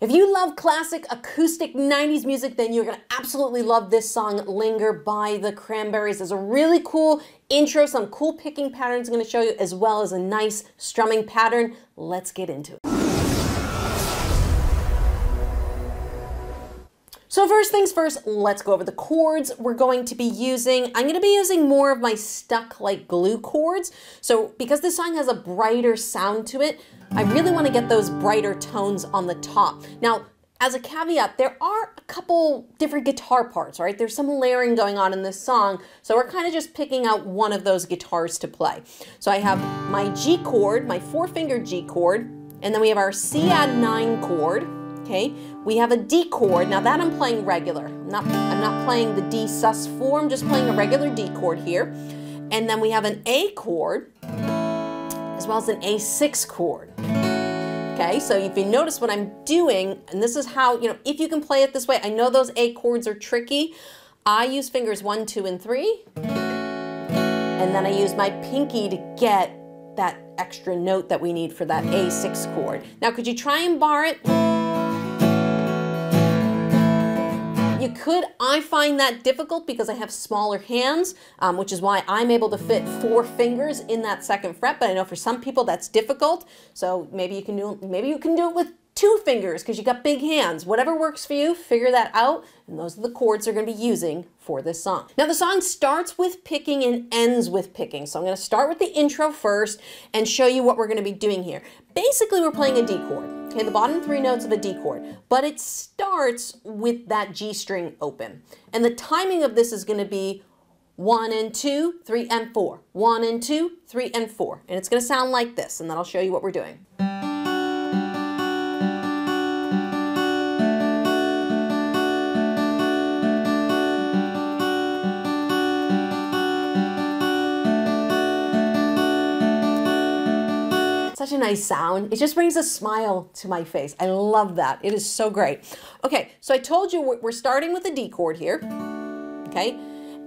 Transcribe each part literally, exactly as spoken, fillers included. If you love classic acoustic nineties music, then you're gonna absolutely love this song, Linger by the Cranberries. There's a really cool intro, some cool picking patterns I'm gonna show you, as well as a nice strumming pattern. Let's get into it. So first things first, let's go over the chords we're going to be using. I'm going to be using more of my stuck like glue chords. So because this song has a brighter sound to it, I really want to get those brighter tones on the top. Now, as a caveat, there are a couple different guitar parts, right? There's some layering going on in this song. So we're kind of just picking out one of those guitars to play. So I have my G chord, my four finger G chord, and then we have our C add nine chord. Okay, we have a D chord. Now that I'm playing regular. I'm not, I'm not playing the D sus four, I'm just playing a regular D chord here. And then we have an A chord, as well as an A six chord. Okay, so if you notice what I'm doing, and this is how, you know, if you can play it this way, I know those A chords are tricky. I use fingers one, two, and three. And then I use my pinky to get that extra note that we need for that A six chord. Now, could you try and bar it? You could. I find that difficult because I have smaller hands, um, which is why I'm able to fit four fingers in that second fret. But I know for some people that's difficult. So maybe you can do maybe you can do it with two fingers because you got big hands. Whatever works for you, figure that out. And those are the chords you're going to be using for this song. Now the song starts with picking and ends with picking. So I'm going to start with the intro first and show you what we're going to be doing here. Basically, we're playing a D chord. Okay, the bottom three notes of a D chord, but it starts with that G string open. And the timing of this is going to be one and two, three and four, one and two, three and four. And it's going to sound like this, and then I'll show you what we're doing. Such a nice sound. It just brings a smile to my face. I love that. It is so great. Okay, so I told you we're starting with a D chord here, okay?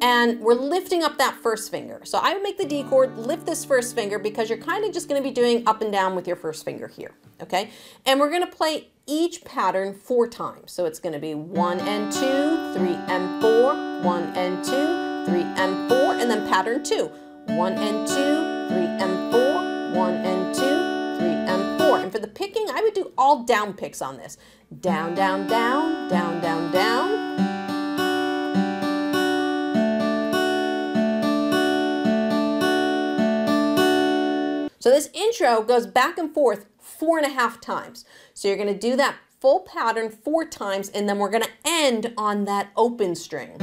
And we're lifting up that first finger. So I would make the D chord, lift this first finger, because you're kind of just going to be doing up and down with your first finger here, okay? And we're going to play each pattern four times. So it's going to be one and two, three and four, one and two, three and four, and then pattern two. One and two, three and four, one and two, and for the picking, I would do all down picks on this. Down, down, down, down, down, down. So this intro goes back and forth four and a half times. So you're going to do that full pattern four times, and then we're going to end on that open string.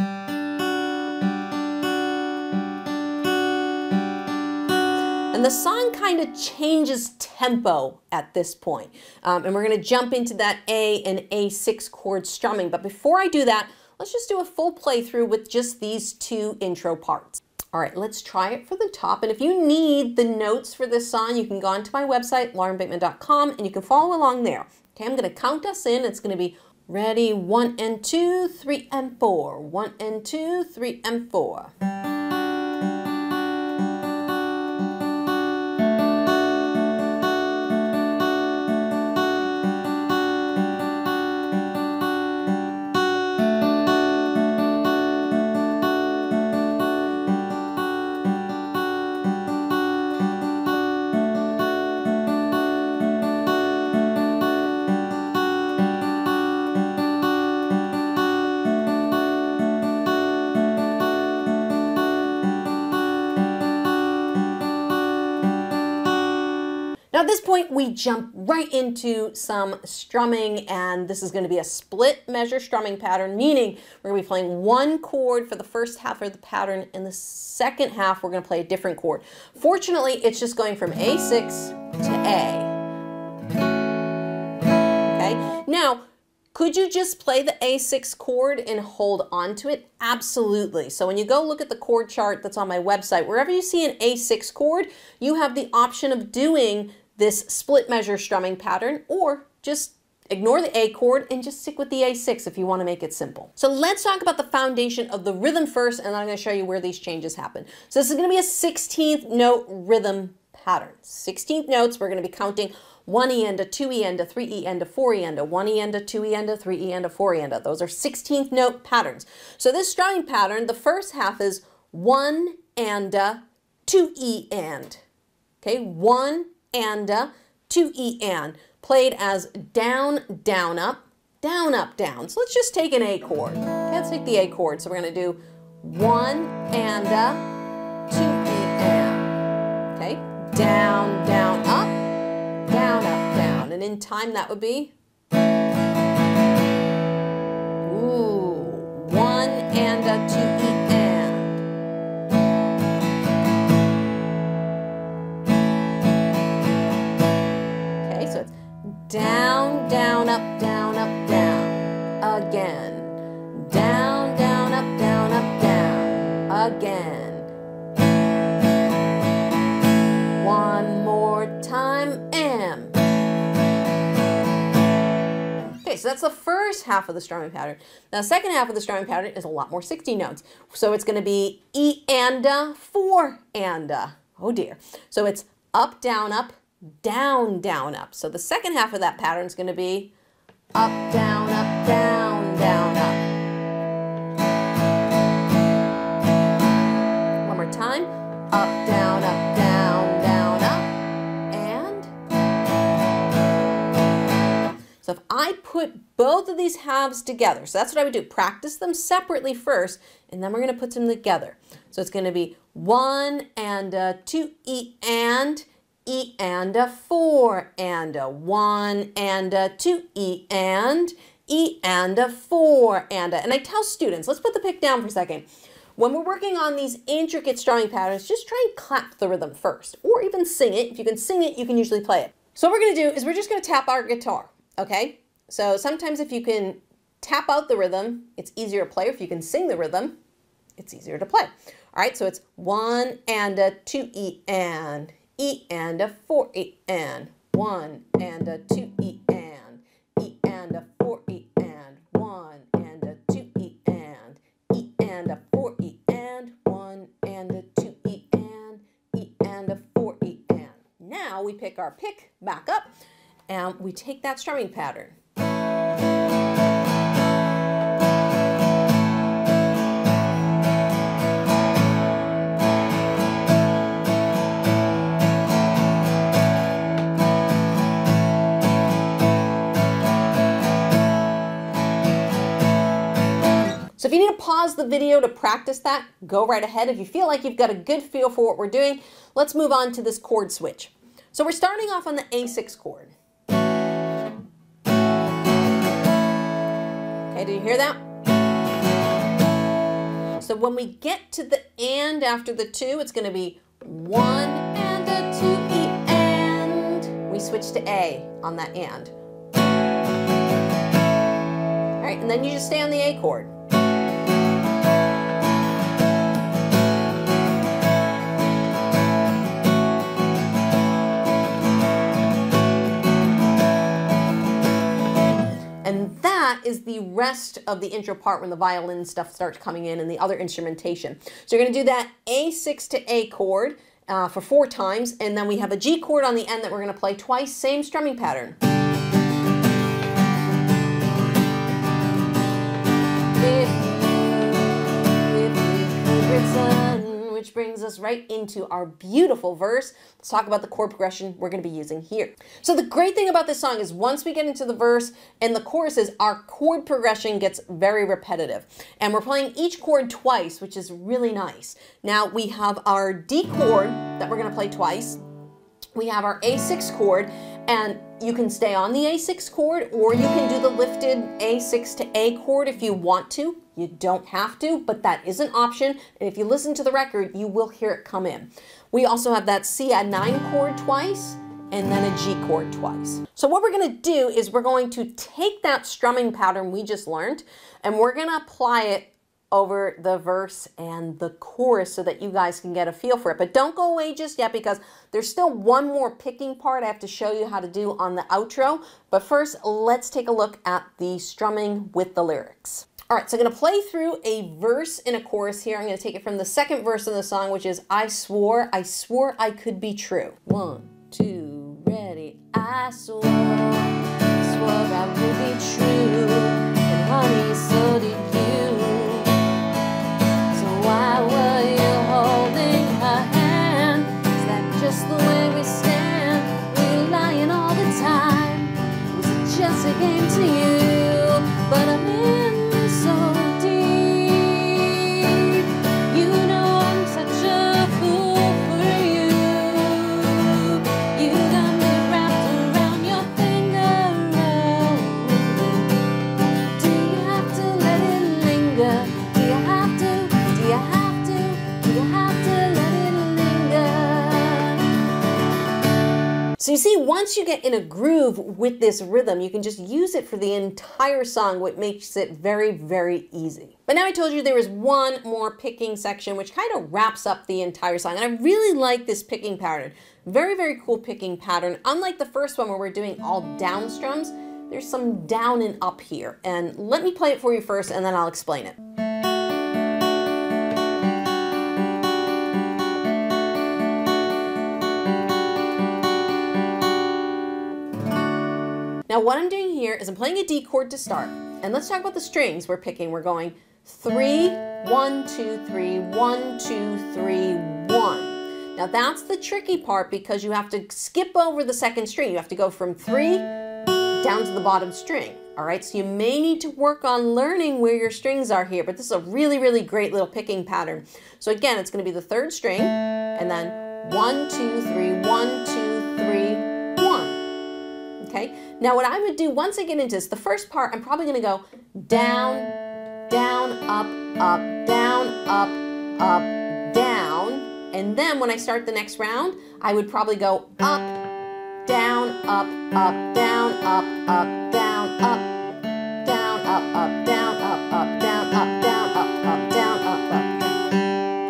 And the song kind of changes tempo at this point. Um, and we're going to jump into that A and A six chord strumming. But before I do that, let's just do a full playthrough with just these two intro parts. All right, let's try it for the top. And if you need the notes for this song, you can go onto my website, lauren bateman dot com, and you can follow along there. Okay, I'm going to count us in. It's going to be ready, one and two, three and four, one and two, three and four. Now at this point, we jump right into some strumming, and this is going to be a split measure strumming pattern, meaning we're going to be playing one chord for the first half of the pattern, and the second half we're going to play a different chord. Fortunately, it's just going from A six to A. Okay, now could you just play the A six chord and hold on to it? Absolutely. So when you go look at the chord chart that's on my website, wherever you see an A six chord, you have the option of doing this split measure strumming pattern, or just ignore the A chord and just stick with the A six if you want to make it simple. So let's talk about the foundation of the rhythm first, and then I'm going to show you where these changes happen. So this is going to be a sixteenth note rhythm pattern. sixteenth notes, we're going to be counting one E enda, two E enda, three E enda, four E enda, one E enda, two E enda, three E enda, four E enda. Those are sixteenth note patterns. So this strumming pattern, the first half is one E enda, two E end. Okay, one E enda, two E end, played as down, down, up, down, up, down. So let's just take an A chord. Okay, let's take the A chord. So we're going to do one E enda, two E end. Okay, down, down, up. Down, up, down, and in time that would be ooh, one and a two E and. Okay, so it's down, down, up, down, up, down again. Down, down, up, down, up, down again. One more time, M. Okay, so that's the first half of the strumming pattern. Now, the second half of the strumming pattern is a lot more sixteen notes. So it's going to be E and a, four and a. Oh dear. So it's up, down, up, down, down, up. So the second half of that pattern is going to be up, down, up, down, down, up. One more time. Up, down, up, down. So if I put both of these halves together, so that's what I would do, practice them separately first, and then we're going to put them together. So it's going to be one and a two E and, E and a four and a, one and a two E and, E and a four and a. And I tell students, let's put the pick down for a second. When we're working on these intricate strumming patterns, just try and clap the rhythm first, or even sing it. If you can sing it, you can usually play it. So what we're going to do is we're just going to tap our guitar. Okay, so sometimes if you can tap out the rhythm, it's easier to play. If you can sing the rhythm, it's easier to play. All right, so it's one and a two E and, E and a four E and, one and a two E and, E and a four E and, one and a two E and, E and a four E and, one and a two E and, E and a four E and. Now we pick our pick back up. And we take that strumming pattern. So if you need to pause the video to practice that, go right ahead. If you feel like you've got a good feel for what we're doing, let's move on to this chord switch. So we're starting off on the A six chord. Do you hear that? So when we get to the and after the two, it's going to be one and a two E and. We switch to A on that and. All right, and then you just stay on the A chord. And that is the rest of the intro part when the violin stuff starts coming in and the other instrumentation. So you're going to do that A six to A chord uh, for four times, and then we have a G chord on the end that we're going to play twice, same strumming pattern. Which brings us right into our beautiful verse. Let's talk about the chord progression we're going to be using here. So the great thing about this song is once we get into the verse and the choruses, our chord progression gets very repetitive. And we're playing each chord twice, which is really nice. Now we have our D chord that we're going to play twice. We have our A six chord, and you can stay on the A six chord, or you can do the lifted A six to A chord if you want to. You don't have to, but that is an option. And if you listen to the record, you will hear it come in. We also have that C A nine chord twice and then a G chord twice. So what we're going to do is we're going to take that strumming pattern we just learned, and we're going to apply it over the verse and the chorus so that you guys can get a feel for it. But don't go away just yet, because there's still one more picking part I have to show you how to do on the outro. But first, let's take a look at the strumming with the lyrics. All right, so I'm gonna play through a verse and a chorus here. I'm gonna take it from the second verse of the song, which is I swore, I swore I could be true. One, two, ready. I swore, swore I would be true, and honey, so did you. So why were you holding her hand? Is that just the way we stand? We're lying all the time. Was it just a game to you? But I'm in this so So you see, once you get in a groove with this rhythm, you can just use it for the entire song, which makes it very, very easy. But now I told you there was one more picking section, which kind of wraps up the entire song. And I really like this picking pattern. Very, very cool picking pattern. Unlike the first one where we're doing all down strums, there's some down and up here. And let me play it for you first, and then I'll explain it. Now what I'm doing here is I'm playing a D chord to start, and let's talk about the strings we're picking. We're going three, one, two, three, one, two, three, one. Now that's the tricky part because you have to skip over the second string. You have to go from three down to the bottom string, all right? So you may need to work on learning where your strings are here, but this is a really, really great little picking pattern. So again, it's gonna be the third string, and then one, two, three, one, two, three, okay? Now what I would do once I get into this, the first part, I'm probably gonna go down, down, up, up, down, up, up, down. And then when I start the next round, I would probably go up, down, up, up, down, up, up, down, up, down, up, up, down, up, up, down, up, down, up, up, down, up, up.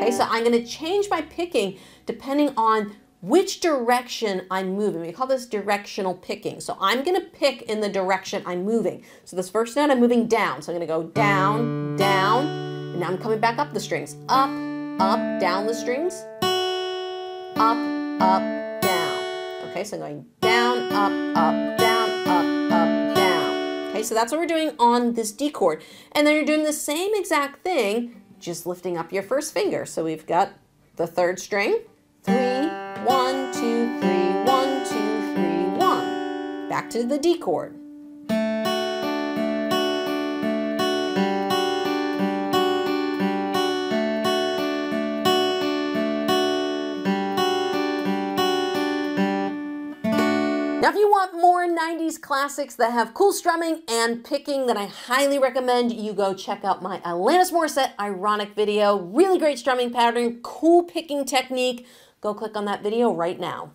Okay, so I'm gonna change my picking depending on which direction I'm moving. We call this directional picking. So I'm gonna pick in the direction I'm moving. So this first note, I'm moving down. So I'm gonna go down, down, and now I'm coming back up the strings. Up, up, down the strings. Up, up, down. Okay, so I'm going down, up, up, down, up, up, down. Okay, so that's what we're doing on this D chord. And then you're doing the same exact thing, just lifting up your first finger. So we've got the third string, three, one, two, three, one, two, three, one. Back to the D chord. Now, if you want more nineties classics that have cool strumming and picking that I highly recommend, you go check out my Alanis Morissette Ironic video. Really great strumming pattern, cool picking technique. Go click on that video right now.